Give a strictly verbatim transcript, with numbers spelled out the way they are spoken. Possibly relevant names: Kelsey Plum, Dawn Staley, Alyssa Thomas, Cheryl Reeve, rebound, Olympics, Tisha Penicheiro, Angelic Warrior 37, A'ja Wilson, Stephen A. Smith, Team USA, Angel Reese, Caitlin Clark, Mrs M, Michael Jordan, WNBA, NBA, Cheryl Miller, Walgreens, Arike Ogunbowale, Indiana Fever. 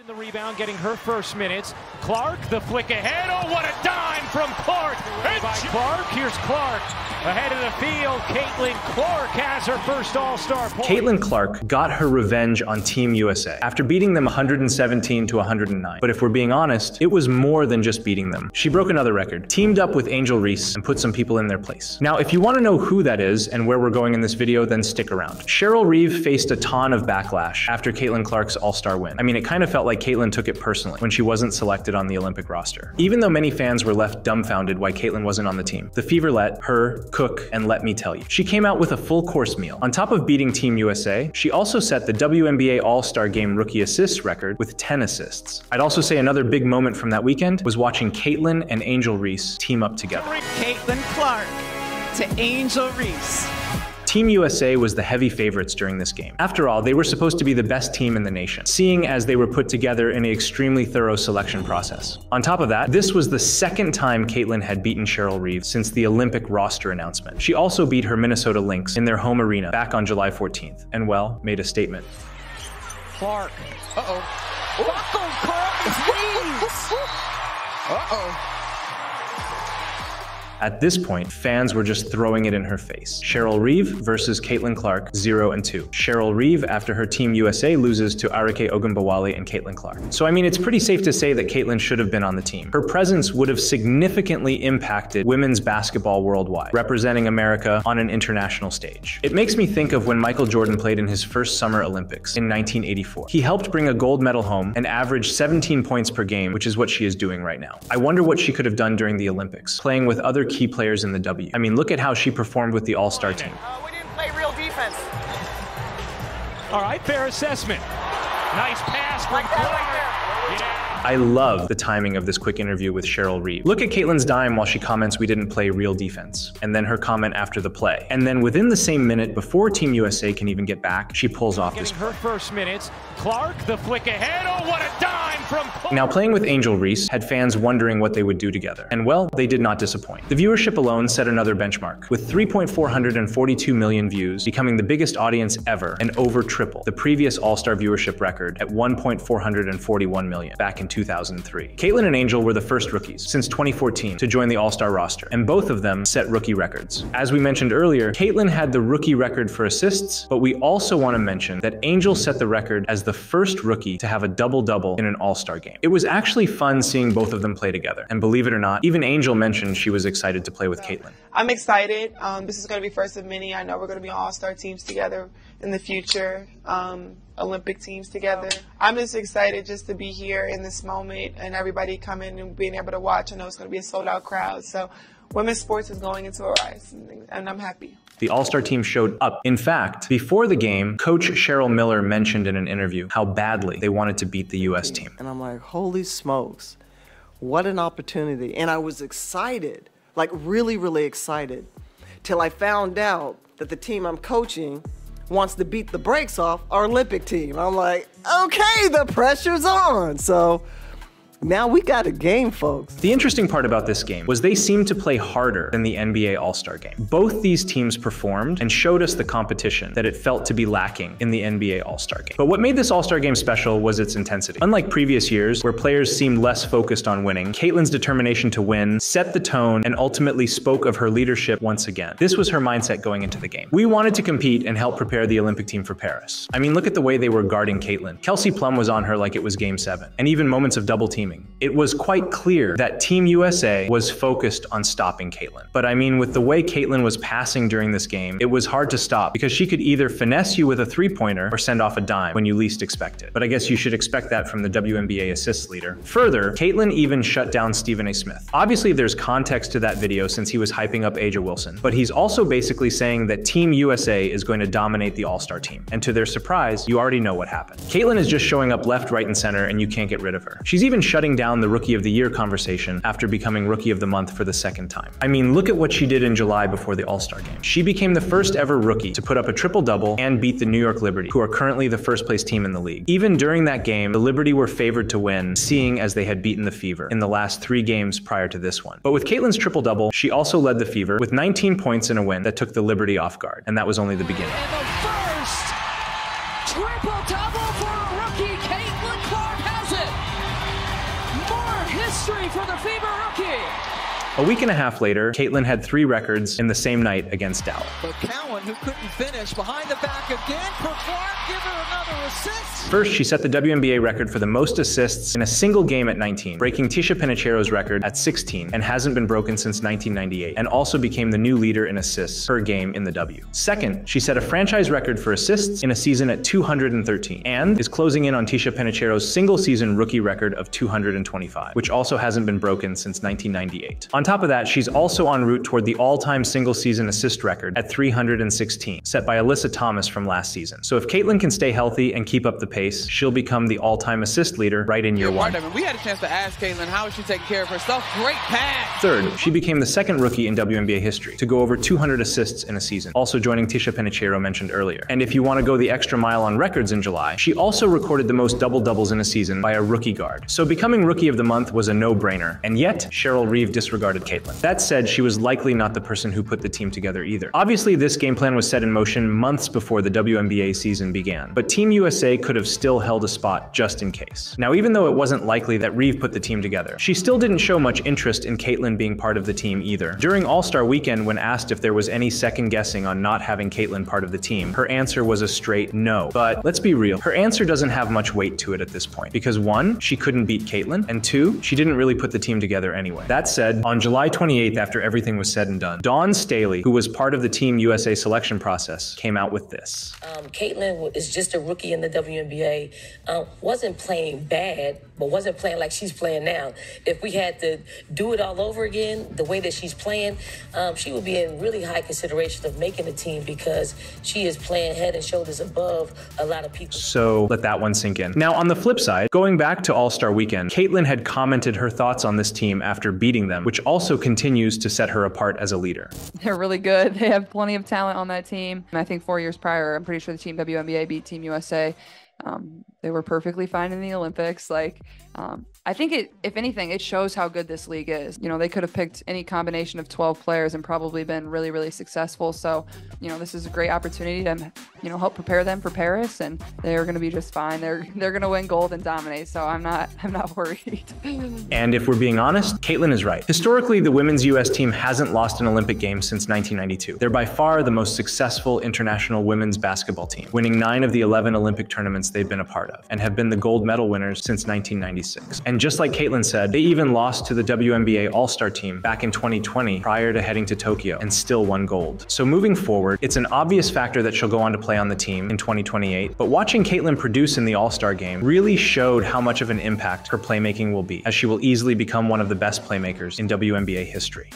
In the rebound, getting her first minutes. Clark, the flick ahead. Oh, what a dime from Clark. And by Clark, here's Clark. Ahead of the field, Caitlin Clark has her first all-star point. Caitlin Clark got her revenge on Team U S A after beating them one hundred seventeen to one hundred nine. But if we're being honest, it was more than just beating them. She broke another record, teamed up with Angel Reese, and put some people in their place. Now, if you want to know who that is and where we're going in this video, then stick around. Cheryl Reeve faced a ton of backlash after Caitlin Clark's all-star win. I mean, it kind of felt like Caitlin took it personally when she wasn't selected on the Olympic roster. Even though many fans were left dumbfounded why Caitlin wasn't on the team, the Fever let her cook, and let me tell you, she came out with a full course meal. On top of beating Team U S A, she also set the W N B A All-Star Game rookie assist record with ten assists. I'd also say another big moment from that weekend was watching Caitlin and Angel Reese team up together. Caitlin Clark to Angel Reese. Team U S A was the heavy favorites during this game. After all, they were supposed to be the best team in the nation, seeing as they were put together in an extremely thorough selection process. On top of that, this was the second time Caitlin had beaten Cheryl Reeve since the Olympic roster announcement. She also beat her Minnesota Lynx in their home arena back on July fourteenth, and well, made a statement. Clark, uh-oh. Uh-oh. At this point, fans were just throwing it in her face. Cheryl Reeve versus Caitlin Clark, zero and two. Cheryl Reeve after her Team U S A loses to Arike Ogunbowale and Caitlin Clark. So I mean, it's pretty safe to say that Caitlin should have been on the team. Her presence would have significantly impacted women's basketball worldwide, representing America on an international stage. It makes me think of when Michael Jordan played in his first Summer Olympics in nineteen eighty-four. He helped bring a gold medal home and averaged seventeen points per game, which is what she is doing right now. I wonder what she could have done during the Olympics, playing with other key players in the W. I mean, look at how she performed with the All-Star team. Uh, we didn't play real defense. All right, fair assessment. Nice pass from Clark. Right there. Yeah. I love the timing of this quick interview with Cheryl Reeve. Look at Caitlin's dime while she comments we didn't play real defense, and then her comment after the play. And then within the same minute, before Team U S A can even get back, she pulls off this play. Her first minutes, Clark, the flick ahead, oh what a dime from Clark! Now playing with Angel Reese had fans wondering what they would do together, and well, they did not disappoint. The viewership alone set another benchmark, with three point four four two million views, becoming the biggest audience ever, and over triple the previous All-Star viewership record at one point four four one million back in two thousand three. Caitlin and Angel were the first rookies since twenty fourteen to join the All-Star roster, and both of them set rookie records. As we mentioned earlier, Caitlin had the rookie record for assists, but we also want to mention that Angel set the record as the first rookie to have a double-double in an All-Star game. It was actually fun seeing both of them play together, and believe it or not, even Angel mentioned she was excited to play with Caitlin. I'm excited. Um, this is going to be first of many. I know we're going to be All-Star teams together in the future. Um, Olympic teams together. I'm just excited just to be here in this moment and everybody coming and being able to watch. I know it's going to be a sold-out crowd, so women's sports is going into a rise, and I'm happy. The All-Star team showed up. In fact, before the game, Coach Cheryl Miller mentioned in an interview how badly they wanted to beat the U S team. And I'm like, holy smokes, what an opportunity. And I was excited, like really, really excited, till I found out that the team I'm coaching wants to beat the brakes off our Olympic team. I'm like, okay, the pressure's on. So now we got a game, folks. The interesting part about this game was they seemed to play harder than the N B A All-Star game. Both these teams performed and showed us the competition that it felt to be lacking in the N B A All-Star game. But what made this All-Star game special was its intensity. Unlike previous years, where players seemed less focused on winning, Caitlin's determination to win set the tone and ultimately spoke of her leadership once again. This was her mindset going into the game. We wanted to compete and help prepare the Olympic team for Paris. I mean, look at the way they were guarding Caitlin. Kelsey Plum was on her like it was game seven, and even moments of double team. It was quite clear that Team U S A was focused on stopping Caitlin. But I mean, with the way Caitlin was passing during this game, it was hard to stop because she could either finesse you with a three-pointer or send off a dime when you least expect it. But I guess you should expect that from the W N B A assists leader. Further, Caitlin even shut down Stephen A. Smith. Obviously, there's context to that video since he was hyping up A'ja Wilson, but he's also basically saying that Team U S A is going to dominate the All-Star team. And to their surprise, you already know what happened. Caitlin is just showing up left, right, and center, and you can't get rid of her. She's even shut shutting down the Rookie of the Year conversation after becoming Rookie of the Month for the second time. I mean, look at what she did in July before the All-Star game. She became the first ever rookie to put up a triple-double and beat the New York Liberty, who are currently the first place team in the league. Even during that game, the Liberty were favored to win, seeing as they had beaten the Fever in the last three games prior to this one. But with Caitlin's triple-double, she also led the Fever with nineteen points in a win that took the Liberty off guard, and that was only the beginning. And the first triple-double for a rookie, Caitlin Clark has it. Fever rookie. A week and a half later, Caitlin had three records in the same night against Dallas. But Cowan, who couldn't finish, behind the back again for Clark, give her another assist. First, she set the W N B A record for the most assists in a single game at nineteen, breaking Tisha Penicheiro's record at sixteen and hasn't been broken since nineteen ninety-eight, and also became the new leader in assists per game in the W. Second, she set a franchise record for assists in a season at two hundred thirteen, and is closing in on Tisha Penicheiro's single-season rookie record of two hundred twenty-five, which also hasn't been broken since nineteen ninety-eight. On top of that, she's also en route toward the all-time single-season assist record at three hundred sixteen, set by Alyssa Thomas from last season. So if Caitlin can stay healthy and keep up the pace, she'll become the all-time assist leader right in year one. I mean, we had a chance to ask Caitlin how is she taking care of herself. Great pass! Third, she became the second rookie in W N B A history to go over two hundred assists in a season, also joining Tisha Penicheiro mentioned earlier. And if you want to go the extra mile on records in July, she also recorded the most double-doubles in a season by a rookie guard. So becoming Rookie of the Month was a no-brainer, and yet Cheryl Reeve disregarded Caitlin. That said, she was likely not the person who put the team together either. Obviously, this game plan was set in motion months before the W N B A season began, but Team U S A could have still held a spot just in case. Now, even though it wasn't likely that Reeve put the team together, she still didn't show much interest in Caitlin being part of the team either. During All-Star Weekend, when asked if there was any second guessing on not having Caitlin part of the team, her answer was a straight no. But let's be real, her answer doesn't have much weight to it at this point, because one, she couldn't beat Caitlin, and two, she didn't really put the team together anyway. That said, on On July twenty-eighth, after everything was said and done, Dawn Staley, who was part of the Team U S A selection process, came out with this. Um, Caitlin is just a rookie in the W N B A. Um, wasn't playing bad, but wasn't playing like she's playing now. If we had to do it all over again, the way that she's playing, um, she would be in really high consideration of making the team because she is playing head and shoulders above a lot of people. So let that one sink in. Now, on the flip side, going back to All-Star Weekend, Caitlin had commented her thoughts on this team after beating them, which also continues to set her apart as a leader. They're really good. They have plenty of talent on that team. And I think four years prior, I'm pretty sure the team W N B A beat Team U S A. Um, they were perfectly fine in the Olympics. Like, um, I think it, if anything, it shows how good this league is. You know, they could have picked any combination of twelve players and probably been really, really successful. So, you know, this is a great opportunity to, you know, help prepare them for Paris, and they're going to be just fine. They're, they're going to win gold and dominate. So I'm not, I'm not worried. And if we're being honest, Caitlin is right. Historically, the women's U S team hasn't lost an Olympic game since nineteen ninety-two. They're by far the most successful international women's basketball team, winning nine of the eleven Olympic tournaments they've been a part of, and have been the gold medal winners since nineteen ninety-six. And just like Caitlin said, they even lost to the W N B A All-Star team back in twenty twenty prior to heading to Tokyo, and still won gold. So moving forward, it's an obvious factor that she'll go on to play on the team in twenty twenty-eight, but watching Caitlin produce in the All-Star game really showed how much of an impact her playmaking will be, as she will easily become one of the best playmakers in W N B A history.